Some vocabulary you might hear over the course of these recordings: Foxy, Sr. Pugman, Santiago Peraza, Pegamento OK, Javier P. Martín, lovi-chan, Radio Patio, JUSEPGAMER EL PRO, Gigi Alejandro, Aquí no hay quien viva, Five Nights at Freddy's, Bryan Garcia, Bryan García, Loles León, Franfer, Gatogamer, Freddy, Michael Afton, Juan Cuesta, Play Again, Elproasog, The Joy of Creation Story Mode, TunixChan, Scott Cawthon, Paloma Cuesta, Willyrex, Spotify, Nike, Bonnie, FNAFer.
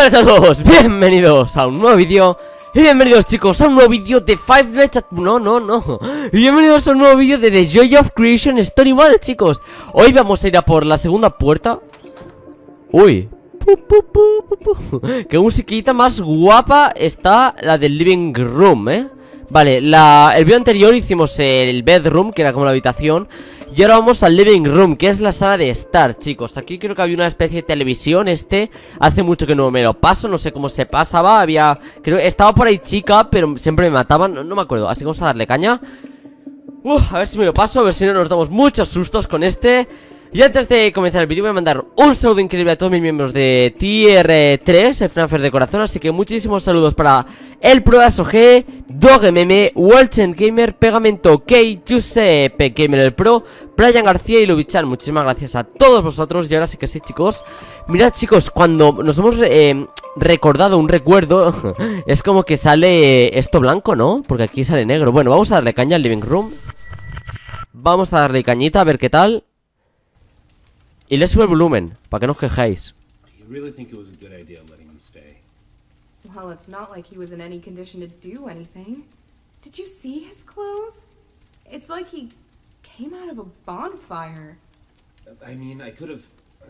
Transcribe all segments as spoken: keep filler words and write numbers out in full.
Buenas a todos, bienvenidos a un nuevo vídeo. Y bienvenidos chicos a un nuevo vídeo de Five Nights at... No, no, no Y bienvenidos a un nuevo vídeo de The Joy of Creation Story Mode, chicos. Hoy vamos a ir a por la segunda puerta. Uy, pu, pu, pu, pu, pu. Qué musiquita más guapa está la del living room, eh Vale, la... el vídeo anterior hicimos el bedroom, que era como la habitación. Y ahora vamos al living room, que es la sala de estar, chicos. Aquí creo que había una especie de televisión, este hace mucho que no me lo paso, no sé cómo se pasaba. Había... creo... estaba por ahí chica, pero siempre me mataban, no, no me acuerdo. Así que vamos a darle caña. Uf, a ver si me lo paso, a ver si no nos damos muchos sustos con este. Y antes de comenzar el vídeo voy a mandar un saludo increíble a todos mis miembros de Tier tres, el Franfer de corazón. Así que muchísimos saludos para Elproasog, Gatogamer, waltenGamer, Pegamento OK, JUSEPGAMER EL PRO, Bryan García y lovi-chan. Muchísimas gracias a todos vosotros. Y ahora sí que sí, chicos. Mirad, chicos, cuando nos hemos eh, recordado un recuerdo es como que sale esto blanco, ¿no? Porque aquí sale negro. Bueno, vamos a darle caña al living room. Vamos a darle cañita, a ver qué tal. Y le sube el volumen, para que no os quejéis. Well, it's not like he was in any condition to do anything. Did you see his clothes? It's like he came out of a bonfire. I mean, I could have, uh,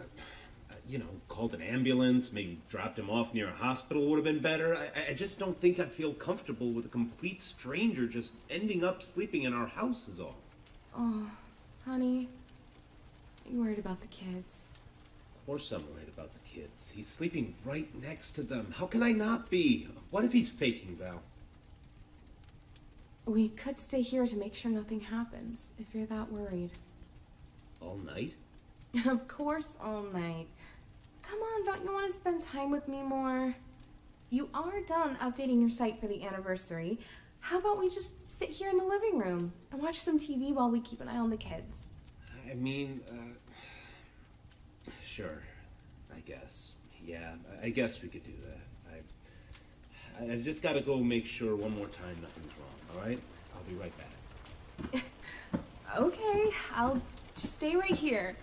you know, called an ambulance, maybe dropped him off near a hospital would have been better. I, I just don't think I feel comfortable with a complete stranger just ending up sleeping in our house is all. Oh, honey. You worried about the kids? Of course I'm worried about the kids. He's sleeping right next to them. How can I not be? What if he's faking, Val? We could stay here to make sure nothing happens, if you're that worried. All night? Of course all night. Come on, don't you want to spend time with me more? You are done updating your site for the anniversary. How about we just sit here in the living room and watch some T V while we keep an eye on the kids? I mean, uh, sure, I guess, yeah, I guess we could do that. I, I just gotta go make sure one more time nothing's wrong, all right? I'll be right back. Okay, I'll just stay right here,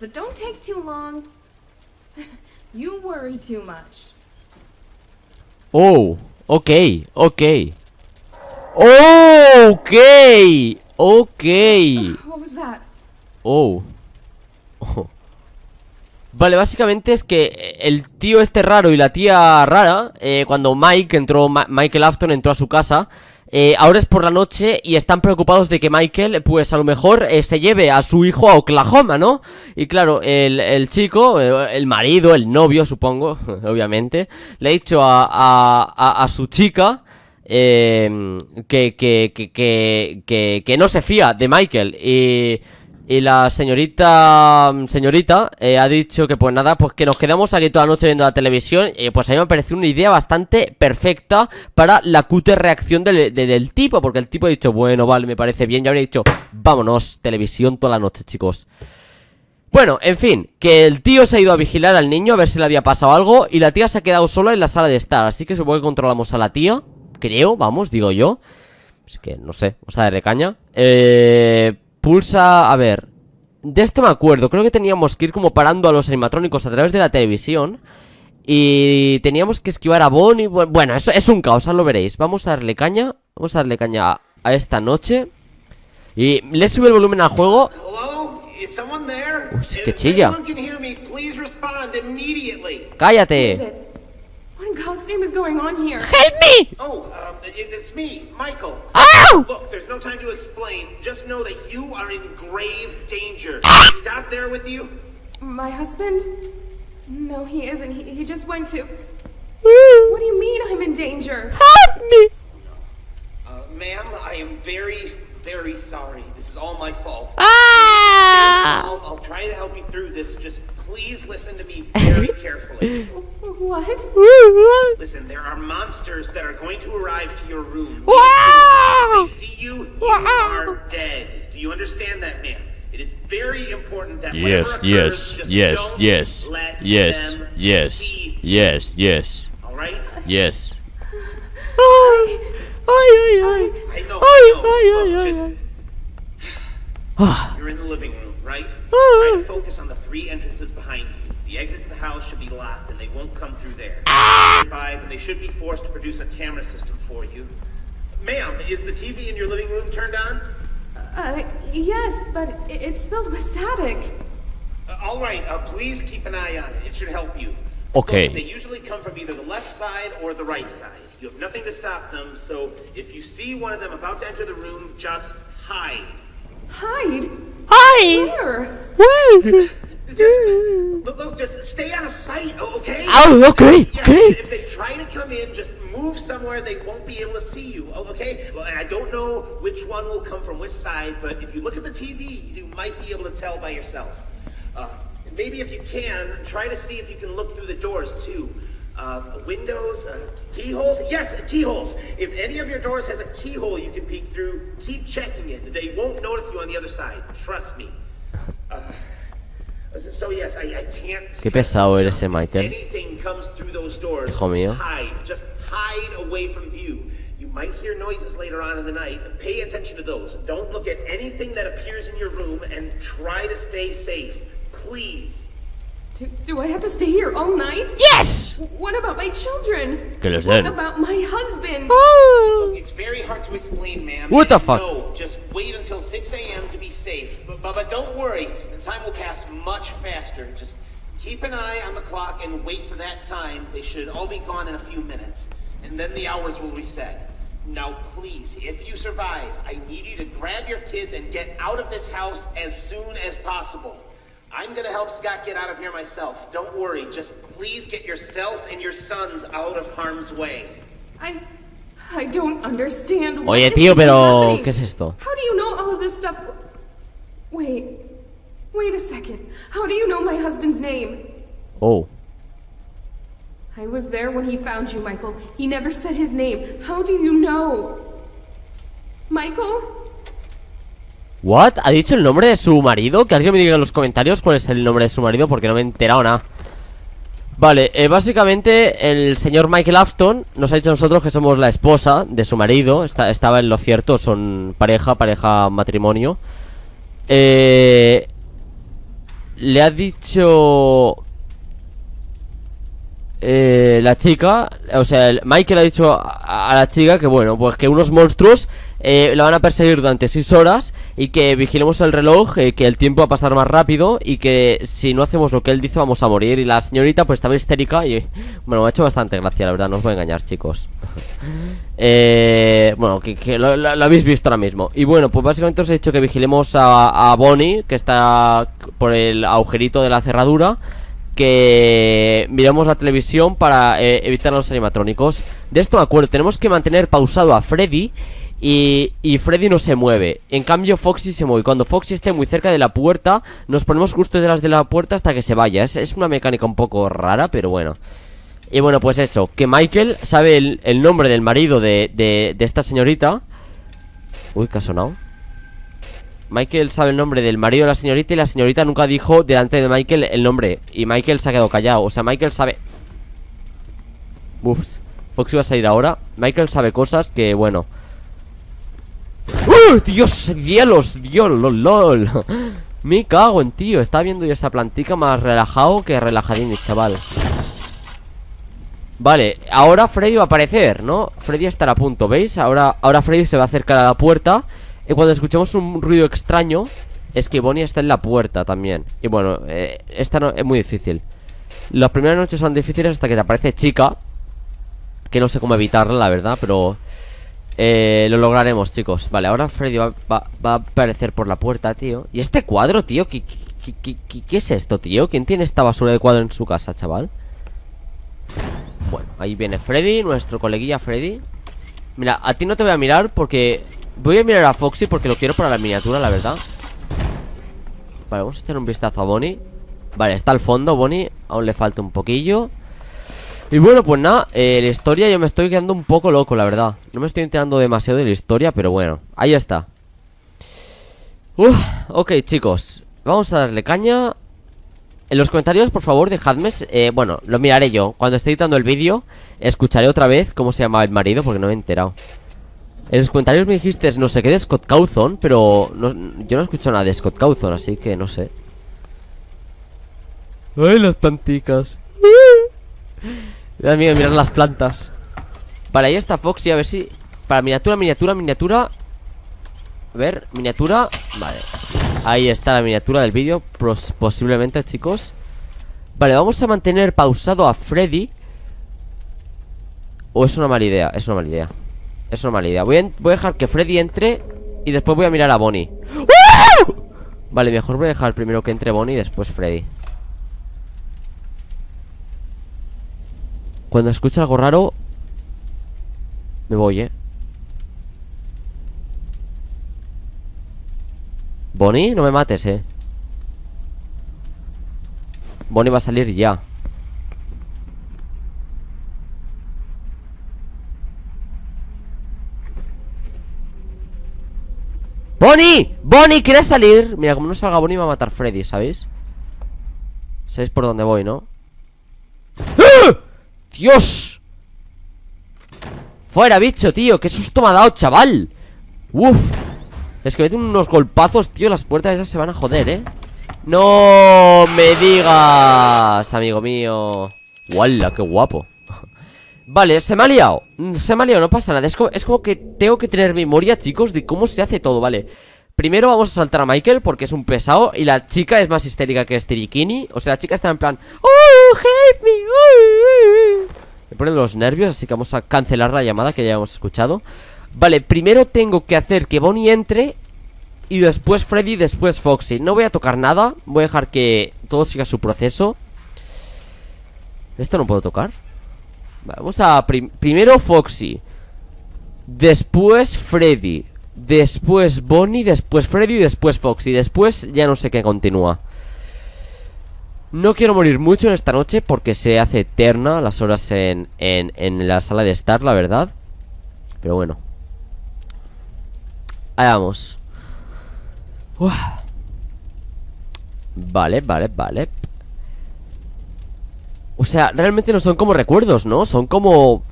but don't take too long. You worry too much. Oh, okay, okay. Okay, okay. Uh, what was that? Oh. Oh. Vale, básicamente es que el tío este raro y la tía rara, eh, cuando Mike entró, Ma Michael Afton entró a su casa, eh, ahora es por la noche y están preocupados de que Michael, pues a lo mejor eh, se lleve a su hijo a Oklahoma, ¿no? Y claro, el, el chico, el marido, el novio, supongo, obviamente, le ha dicho a, a, a, a su chica... Eh, que, que, que, que, que, que no se fía de Michael. Y... Y la señorita, señorita, eh, ha dicho que pues nada, pues que nos quedamos aquí toda la noche viendo la televisión. eh, Pues a mí me pareció una idea bastante perfecta para la cutre reacción del, de, del tipo. Porque el tipo ha dicho, bueno, vale, me parece bien. Ya habría dicho, vámonos, televisión toda la noche, chicos. Bueno, en fin, que el tío se ha ido a vigilar al niño a ver si le había pasado algo. Y la tía se ha quedado sola en la sala de estar. Así que supongo que controlamos a la tía, creo, vamos, digo yo. Así que, no sé, vamos a darle caña. Eh... Pulsa, a ver, de esto me acuerdo, creo que teníamos que ir como parando a los animatrónicos a través de la televisión. Y teníamos que esquivar a Bonnie, bueno, eso es un caos, ahora lo veréis. Vamos a darle caña, vamos a darle caña a, a esta noche. Y le sube el volumen al juego. Uy, que chilla. Cállate. What in God's name is going on here? Help me! Oh, um, it's me, Michael. Ow! Look, there's no time to explain. Just know that you are in grave danger. Ah! Stop there with you. My husband? No, he isn't. He, he just went to... What do you mean I'm in danger? Help me! Uh, ma'am, I am very, very sorry. This is all my fault. Ah! I'll, I'll try to help you through this. Just... Please listen to me very carefully. What? Listen, there are monsters that are going to arrive to your room. Wow! If they see you, you wow. are dead. Do you understand that, man? It is very important that yes, whatever occurs, yes, just yes, don't yes, let yes, them yes, see. Yes, yes, all right? Yes. I, I, I, I know, I know. I, I, I, just, you're in the living room, right? Try to focus on the three entrances behind you. The The exit to the house should be locked and they won't come through there. By then they should be forced to produce a camera system for you. Ma'am, is the T V in your living room turned on? Uh, yes, but it's filled with static. Uh, all right, uh, please keep an eye on it. It should help you. Okay. Look, they usually come from either the left side or the right side. You have nothing to stop them, so if you see one of them about to enter the room, just hide. Hide? Hide? Where? Where? Just, look, look, just stay out of sight, okay? Oh, okay, yes, okay. If they try to come in, just move somewhere they won't be able to see you, okay? Well, I don't know which one will come from which side, but if you look at the T V, you might be able to tell by yourself. Uh, maybe if you can, try to see if you can look through the doors, too. Uh, windows, uh, keyholes? Yes, keyholes. If any of your doors has a keyhole you can peek through, keep checking it. They won't notice you on the other side. Trust me. Uh, so yes, I, I can't. Qué pesado eres, ese Michael. Anything comes through those doors, hijo mío. Hide. Just hide away from view. You might hear noises later on in the night. Pay attention to those. Don't look at anything that appears in your room and try to stay safe. Please. Do, do I have to stay here all night? Yes! What about my children? ¿Qué les den? What about my husband? Oh. Look, it's very hard to explain, ma'am. What the fuck? No, just wait until six A M to be safe. But, but, but don't worry, the time will pass much faster. Just keep an eye on the clock and wait for that time. They should all be gone in a few minutes. And then the hours will reset. Now, please, if you survive, I need you to grab your kids and get out of this house as soon as possible. I'm gonna help Scott get out of here myself. Don't worry. Just please get yourself and your sons out of harm's way. I, I don't understand. Oye, tío, pero ¿qué es esto? How do you know all of this stuff? Wait, wait a second. How do you know my husband's name? Oh. I was there when he found you, Michael. He never said his name. How do you know, Michael? What? ¿Ha dicho el nombre de su marido? Que alguien me diga en los comentarios cuál es el nombre de su marido, porque no me he enterado nada. Vale, eh, básicamente el señor Michael Afton nos ha dicho a nosotros que somos la esposa de su marido. Está, Estaba en lo cierto, son pareja, pareja matrimonio. eh, Le ha dicho eh, la chica, o sea, el Michael ha dicho a, a la chica que bueno, pues que unos monstruos Eh, la van a perseguir durante seis horas y que vigilemos el reloj, eh, que el tiempo va a pasar más rápido y que si no hacemos lo que él dice vamos a morir. Y la señorita pues estaba histérica y bueno, me ha hecho bastante gracia, la verdad, no os voy a engañar, chicos. eh, Bueno, que, que lo, lo, lo habéis visto ahora mismo. Y bueno, pues básicamente os he dicho que vigilemos a, a Bonnie, que está por el agujerito de la cerradura, que miramos la televisión para eh, evitar los animatrónicos. De esto me acuerdo, tenemos que mantener pausado a Freddy. Y, y Freddy no se mueve. En cambio Foxy se mueve. Cuando Foxy esté muy cerca de la puerta, nos ponemos justo detrás de la puerta hasta que se vaya. Es, es una mecánica un poco rara, pero bueno. Y bueno, pues eso, que Michael sabe el, el nombre del marido de, de, de esta señorita. Uy, ¿qué ha sonado? Michael sabe el nombre del marido de la señorita. Y la señorita nunca dijo delante de Michael el nombre. Y Michael se ha quedado callado. O sea, Michael sabe. Ups, Foxy va a salir ahora. Michael sabe cosas que, bueno. ¡Uh! ¡Dios! ¡Dios! ¡Dios! ¡Lol! ¡Lol! Me cago en tío. Estaba viendo yo esa plantica más relajado que relajadín, chaval. Vale, ahora Freddy va a aparecer, ¿no? Freddy estará a punto, ¿veis? Ahora, ahora Freddy se va a acercar a la puerta. Y cuando escuchemos un ruido extraño, es que Bonnie está en la puerta también. Y bueno, eh, esta no, es muy difícil. Las primeras noches son difíciles hasta que te aparece chica, que no sé cómo evitarla, la verdad, pero... Eh, lo lograremos, chicos. Vale, ahora Freddy va, va, va a aparecer por la puerta, tío. ¿Y este cuadro, tío? ¿Qué, qué, qué, qué, ¿Qué es esto, tío? ¿Quién tiene esta basura de cuadro en su casa, chaval? Bueno, ahí viene Freddy, nuestro coleguilla Freddy. Mira, a ti no te voy a mirar porque... Voy a mirar a Foxy porque lo quiero para la miniatura, la verdad. Vale, vamos a echar un vistazo a Bonnie. Vale, está al fondo Bonnie. Aún le falta un poquillo. Y bueno, pues nada, eh, la historia yo me estoy quedando un poco loco, la verdad. No me estoy enterando demasiado de la historia, pero bueno, ahí está. Uf, ok, chicos, vamos a darle caña. En los comentarios, por favor, dejadme, eh, bueno, lo miraré yo. Cuando esté editando el vídeo, escucharé otra vez cómo se llamaba el marido, porque no me he enterado. En los comentarios me dijiste, no sé qué, de Scott Cawthon, pero no, yo no escucho nada de Scott Cawthon, así que no sé. Ay, las planticas. Me da miedo mirar las plantas. Vale, ahí está Foxy, a ver si... Para miniatura, miniatura, miniatura. A ver, miniatura. Vale, ahí está la miniatura del vídeo, posiblemente, chicos. Vale, vamos a mantener pausado a Freddy. O es una mala idea, es una mala idea. Es una mala idea, voy a, voy a dejar que Freddy entre. Y después voy a mirar a Bonnie. ¡Uh! Vale, mejor voy a dejar primero que entre Bonnie y después Freddy. Cuando escucho algo raro me voy, eh. Bonnie, no me mates, eh. Bonnie va a salir ya. ¡Bonnie! ¡Bonnie, quieres salir! Mira, como no salga Bonnie me va a matar Freddy, ¿sabéis? ¿Sabéis por dónde voy, no? ¡Ah! ¡Dios! ¡Fuera, bicho, tío! ¡Qué susto me ha dado, chaval! ¡Uf! Es que meten unos golpazos, tío. Las puertas esas se van a joder, ¿eh? ¡No me digas, amigo mío! ¡Wala, qué guapo! Vale, se me ha liado. Se me ha liado, no pasa nada. Es como, es como que tengo que tener memoria, chicos, de cómo se hace todo, vale. Primero vamos a saltar a Michael porque es un pesado. Y la chica es más histérica que Stirikini. O sea, la chica está en plan... ¡Oh, help me! Oh, oh, oh. Me ponen los nervios, así que vamos a cancelar la llamada que ya hemos escuchado. Vale, primero tengo que hacer que Bonnie entre y después Freddy, después Foxy. No voy a tocar nada, voy a dejar que todo siga su proceso. ¿Esto no puedo tocar? Vale, vamos a... Prim primero Foxy, después Freddy, después Bonnie, después Freddy, después Foxy. Después ya no sé qué continúa. No quiero morir mucho en esta noche porque se hace eterna las horas en, en, en la sala de estar, la verdad. Pero bueno, ahí vamos. Uf. Vale, vale, vale. O sea, realmente no son como recuerdos, ¿no? Son como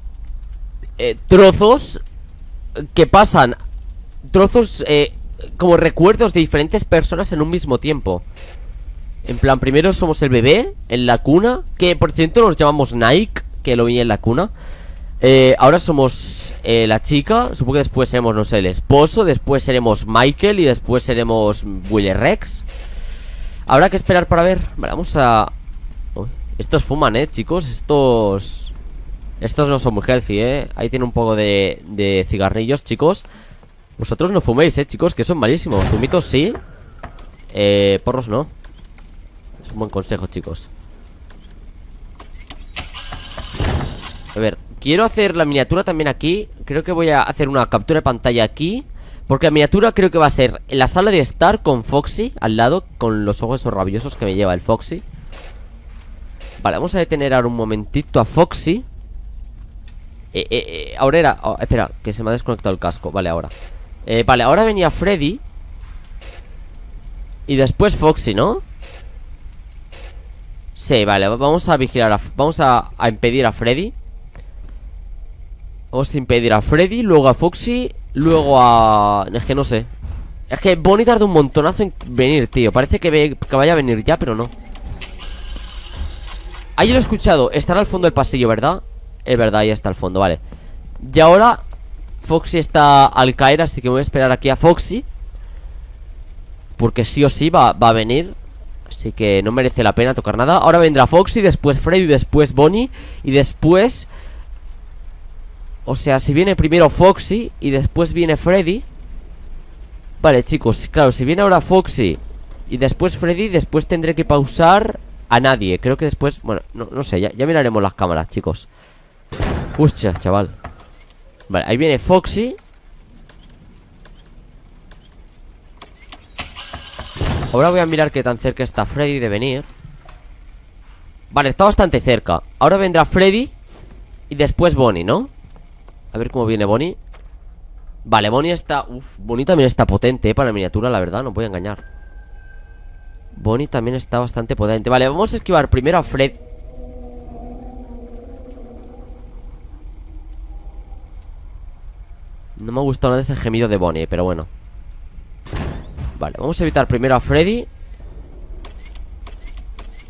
eh, trozos que pasan. Trozos eh, como recuerdos de diferentes personas en un mismo tiempo. En plan, primero somos el bebé en la cuna, que por cierto nos llamamos Nike, que lo vi en la cuna. eh, Ahora somos eh, la chica. Supongo que después seremos, no sé, el esposo. Después seremos Michael y después seremos Willyrex. Habrá que esperar para ver. Vale, vamos a... Uy, estos fuman, eh, chicos. Estos... Estos no son muy healthy, eh. Ahí tiene un poco de, de cigarrillos, chicos. Vosotros no fuméis, eh, chicos, que son malísimos. Fumitos sí, eh, porros no. Un buen consejo, chicos. A ver, quiero hacer la miniatura también aquí. Creo que voy a hacer una captura de pantalla aquí, porque la miniatura creo que va a ser en la sala de estar con Foxy al lado, con los ojos esos rabiosos que me lleva el Foxy. Vale, vamos a detener ahora un momentito a Foxy. eh, eh, eh, Ahora era... Oh, espera, que se me ha desconectado el casco. Vale, ahora eh, Vale, ahora venía Freddy y después Foxy, ¿no? Sí, vale, vamos a vigilar a, Vamos a, a impedir a Freddy. Vamos a impedir a Freddy, luego a Foxy, luego a... Es que no sé. Es que Bonnie tarda un montonazo en venir, tío. Parece que, ve, que vaya a venir ya, pero no. Ahí lo he escuchado, estará al fondo del pasillo, ¿verdad? Es verdad, ahí está al fondo, vale. Y ahora Foxy está al caer, así que voy a esperar aquí a Foxy, porque sí o sí va, va a venir. Así que no merece la pena tocar nada. Ahora vendrá Foxy, después Freddy, después Bonnie y después... O sea, si viene primero Foxy y después viene Freddy. Vale, chicos, claro, si viene ahora Foxy y después Freddy, después tendré que pausar a nadie. Creo que después... Bueno, no, no sé, ya, ya miraremos las cámaras, chicos. Ucha, chaval. Vale, ahí viene Foxy. Ahora voy a mirar qué tan cerca está Freddy de venir. Vale, está bastante cerca. Ahora vendrá Freddy y después Bonnie, ¿no? A ver cómo viene Bonnie. Vale, Bonnie está... Uf, Bonnie también está potente, ¿eh? Para la miniatura, la verdad, no voy a engañar. Bonnie también está bastante potente. Vale, vamos a esquivar primero a Fred. No me ha gustado nada ese gemido de Bonnie, pero bueno. Vale, vamos a evitar primero a Freddy.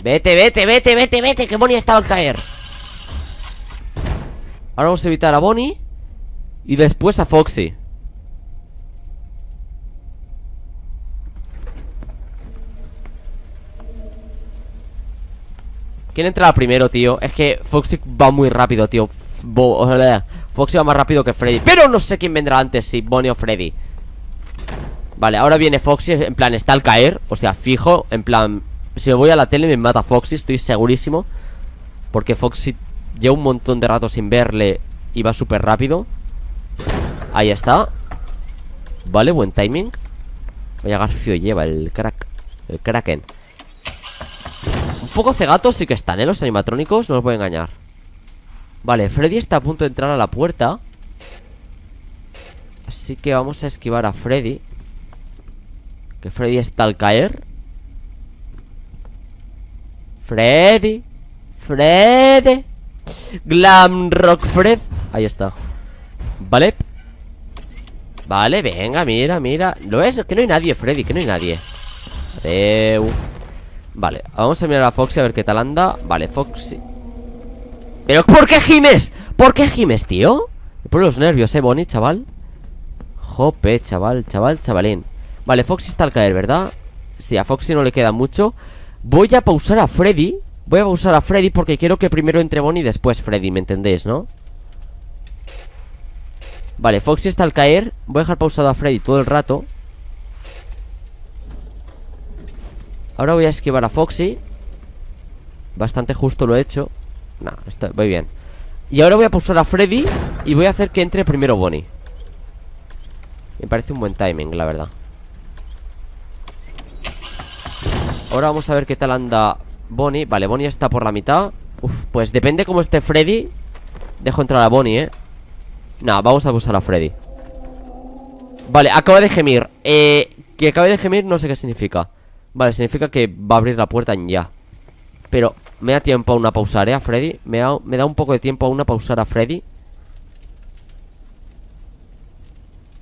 Vete, vete, vete, vete, vete, que Bonnie ha estado al caer. Ahora vamos a evitar a Bonnie y después a Foxy. ¿Quién entra primero, tío? Es que Foxy va muy rápido, tío. Foxy va más rápido que Freddy. Pero no sé quién vendrá antes, si Bonnie o Freddy. Vale, ahora viene Foxy. En plan, está al caer. O sea, fijo. En plan, si me voy a la tele me mata Foxy. Estoy segurísimo. Porque Foxy lleva un montón de rato sin verle y va súper rápido. Ahí está. Vale, buen timing. Vaya garfio lleva el crack. El kraken. Un poco cegatos sí que están, ¿eh? Los animatrónicos, no os voy a engañar. Vale, Freddy está a punto de entrar a la puerta. Así que vamos a esquivar a Freddy. Que Freddy está al caer. Freddy. Freddy. Glam Rock Fred. Ahí está. Vale. Vale, venga, mira, mira. ¿Lo ves? Que no hay nadie, Freddy, que no hay nadie. Adeu. Vale, vamos a mirar a Foxy a ver qué tal anda. Vale, Foxy. ¿Pero por qué gimes? ¿Por qué gimes, tío? Me ponen los nervios, eh, Bonnie, chaval. Jope, chaval, chaval, chavalín. Vale, Foxy está al caer, ¿verdad? Sí, a Foxy no le queda mucho. Voy a pausar a Freddy. Voy a pausar a Freddy porque quiero que primero entre Bonnie y después Freddy, ¿me entendéis, no? Vale, Foxy está al caer. Voy a dejar pausado a Freddy todo el rato. Ahora voy a esquivar a Foxy. Bastante justo lo he hecho. Nah, estoy, voy bien. Y ahora voy a pausar a Freddy y voy a hacer que entre primero Bonnie. Me parece un buen timing, la verdad. Ahora vamos a ver qué tal anda Bonnie. Vale, Bonnie está por la mitad. Uf, pues depende cómo esté Freddy. Dejo entrar a Bonnie, eh. Nah, vamos a pausar a Freddy. Vale, acaba de gemir. Eh, que acabe de gemir no sé qué significa. Vale, significa que va a abrir la puerta en ya. Pero me da tiempo aún a pausar, ¿eh? A Freddy. Me da, me da un poco de tiempo aún a pausar a Freddy.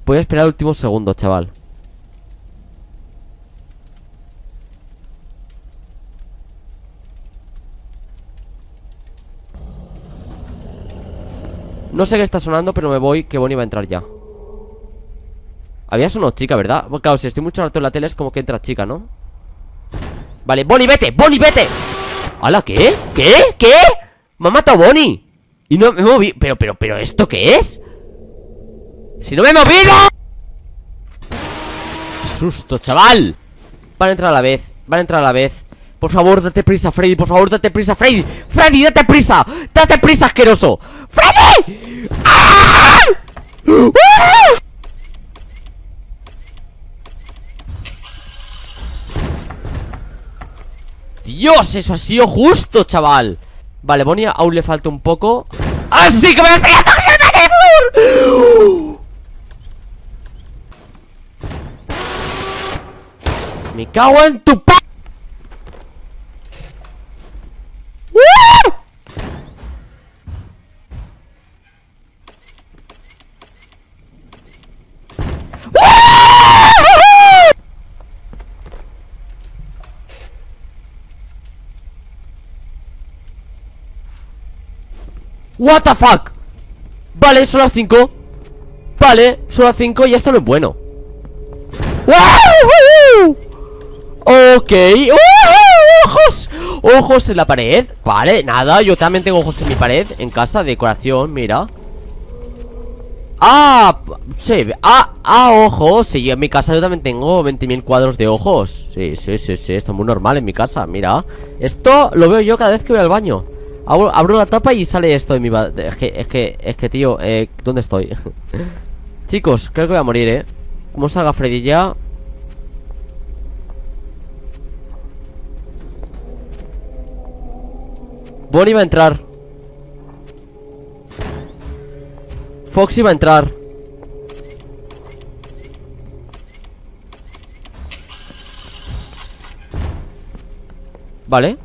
Voy a esperar el último segundo, chaval. No sé qué está sonando, pero me voy, que Bonnie va a entrar ya. Había sonado chica, ¿verdad? Bueno, claro, si estoy mucho rato en la tele es como que entra chica, ¿no? Vale, Bonnie, vete, Bonnie, vete. ¿Hala, qué? ¿Qué? ¿Qué? Me ha matado Bonnie. Y no me moví. Pero, pero, pero, ¿esto qué es? ¡Si no me he movido! ¡Susto, chaval! Van a entrar a la vez, van a entrar a la vez. Por favor, date prisa, Freddy, por favor, date prisa, Freddy. Freddy, date prisa. Date prisa, asqueroso. ¡Freddy! ¡Ah! ¡Ah! Dios, eso ha sido justo, chaval. Vale, Bonnie aún le falta un poco. ¡Así que me voy a... ¡Me cago en tu pa! What the fuck. Vale, son las cinco. Vale, son las cinco y esto no es bueno. Ok. Ojos. Ojos en la pared. Vale, nada, yo también tengo ojos en mi pared. En casa, decoración, mira. Ah, sí, ah, ah, ojos. Sí, en mi casa yo también tengo veinte mil cuadros de ojos. Sí, sí, sí, sí, esto es muy normal en mi casa, mira. Esto lo veo yo cada vez que voy al baño. Abro, abro la tapa y sale esto de mi... Es que, es que, es que tío, eh, ¿dónde estoy? Chicos, creo que voy a morir, eh. Como salga Freddy ya. Bonnie va a entrar. Foxy va a entrar. Vale.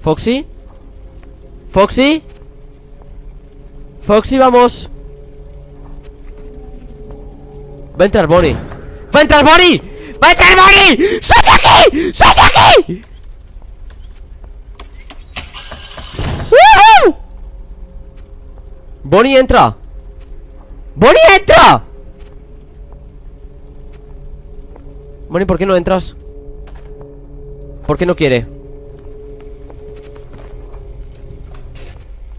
Foxy. Foxy. Foxy, vamos. Va a entrar Bonnie. ¡Va a entrar Bonnie! ¡Vete al móvil! ¡Soy de aquí! ¡Soy de aquí! ¡Woohoo! Bonnie entra. ¡Bonnie entra! Bonnie, ¿por qué no entras? ¿Por qué no quiere?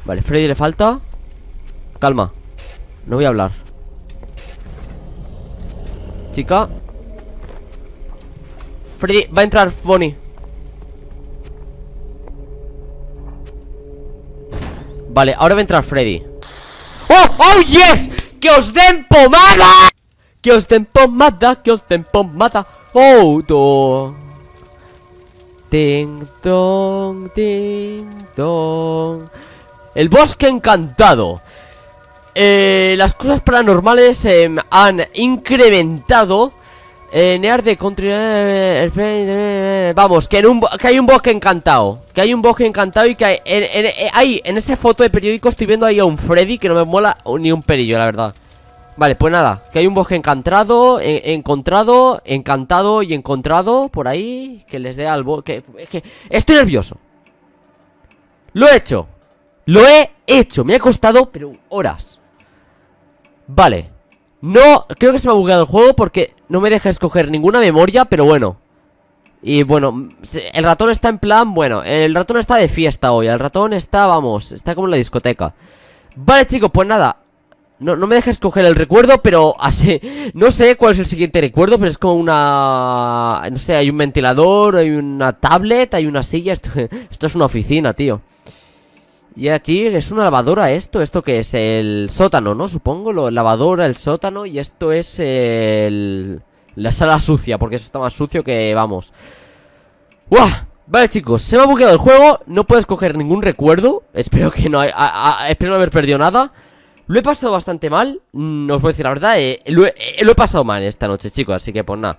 Vale, Freddy le falta. Calma. No voy a hablar. Chica. Freddy, va a entrar Bonnie. Vale, ahora va a entrar Freddy. ¡Oh! ¡Oh, yes! ¡Que os den pomada! ¡Que os den pomada! ¡Que os den pomada! ¡Oh, do! Ting, dong, ting, dong. El bosque encantado. Eh, las cosas paranormales eh, han incrementado en eh, de country. Vamos, que, en un, que hay un bosque encantado. Que hay un bosque encantado y que hay en, en, en, hay, en esa foto de periódico estoy viendo ahí a un Freddy que no me mola ni un pelillo, la verdad. Vale, pues nada, que hay un bosque encantado, en, encontrado, encantado y encontrado por ahí. Que les dé al bosque. Que, que, estoy nervioso. Lo he hecho. Lo he hecho, me ha costado, pero horas. Vale. No, creo que se me ha bugueado el juego porque no me deja escoger ninguna memoria, pero bueno. Y bueno, el ratón está en plan, bueno, el ratón está de fiesta hoy. El ratón está, vamos, está como en la discoteca. Vale, chicos, pues nada. No, no me deja escoger el recuerdo, pero así. No sé cuál es el siguiente recuerdo, pero es como una... No sé, hay un ventilador, hay una tablet, hay una silla. Esto, esto es una oficina, tío. Y aquí es una lavadora esto, esto que es el sótano, ¿no? Supongo, la lavadora, el sótano y esto es el... la sala sucia, porque eso está más sucio que, vamos. ¡Buah! Vale, chicos, se me ha bugueado el juego, no puedo escoger ningún recuerdo. Espero que no, hay, a, a, espero no haber perdido nada. Lo he pasado bastante mal, mm, os voy a decir la verdad, eh, lo, he, eh, lo he pasado mal esta noche, chicos, así que pues nada.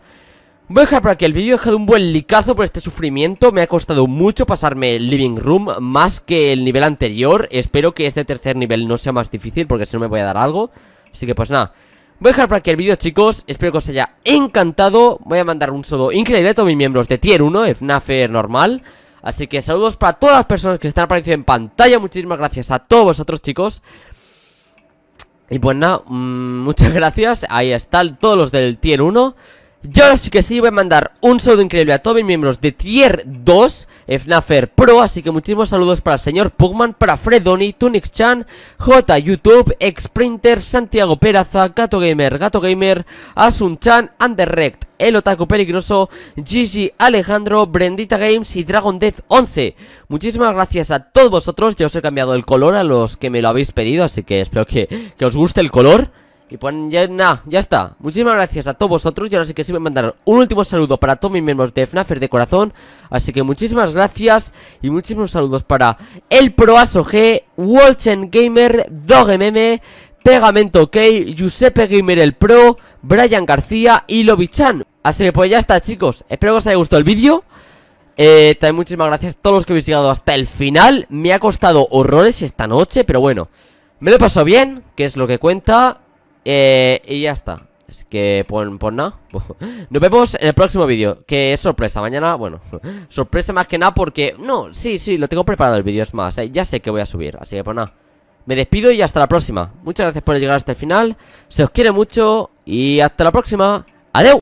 Voy a dejar por aquí el vídeo, he dejado un buen licazo por este sufrimiento. Me ha costado mucho pasarme el living room, más que el nivel anterior. Espero que este tercer nivel no sea más difícil, porque si no me voy a dar algo. Así que pues nada, voy a dejar por aquí el vídeo, chicos. Espero que os haya encantado. Voy a mandar un saludo increíble a todos mis miembros de tier uno, FNAFer normal. Así que saludos para todas las personas que están apareciendo en pantalla. Muchísimas gracias a todos vosotros, chicos. Y pues nada, mmm, muchas gracias. Ahí están todos los del tier uno. Y ahora sí que sí, voy a mandar un saludo increíble a todos mis miembros de tier dos, FNAFer Pro, así que muchísimos saludos para el señor Pugman, para Fredoni, TunixChan, J YouTube, Xprinter, Santiago Peraza, Gatogamer, Gatogamer, Asun-chan, UnderRekt, El Otaku Peligroso, Gigi Alejandro, Brendita Games y Dragon Death once. Muchísimas gracias a todos vosotros. Ya os he cambiado el color a los que me lo habéis pedido, así que espero que, que os guste el color. Y pues ya, nah, ya está. Muchísimas gracias a todos vosotros. Y ahora sí que sí voy a mandar un último saludo para todos mis miembros de FNAFer de corazón. Así que muchísimas gracias. Y muchísimos saludos para Elproasog, waltenGamer, Dogemm, Pegamento OK, JUSEPGAMER EL PRO, Bryan Garcia y lovi-chan. Así que pues ya está, chicos. Espero que os haya gustado el vídeo. eh, También muchísimas gracias a todos los que habéis llegado hasta el final. Me ha costado horrores esta noche, pero bueno, me lo he pasado bien, que es lo que cuenta. Eh, y ya está. Es que pues, pues nada. Nos vemos en el próximo vídeo, que es sorpresa. Mañana, bueno, sorpresa más que nada porque... No, sí, sí, lo tengo preparado el vídeo. Es más, eh, ya sé que voy a subir, así que pues nada. Me despido y hasta la próxima. Muchas gracias por llegar hasta el final. Se os quiere mucho y hasta la próxima. Adiós.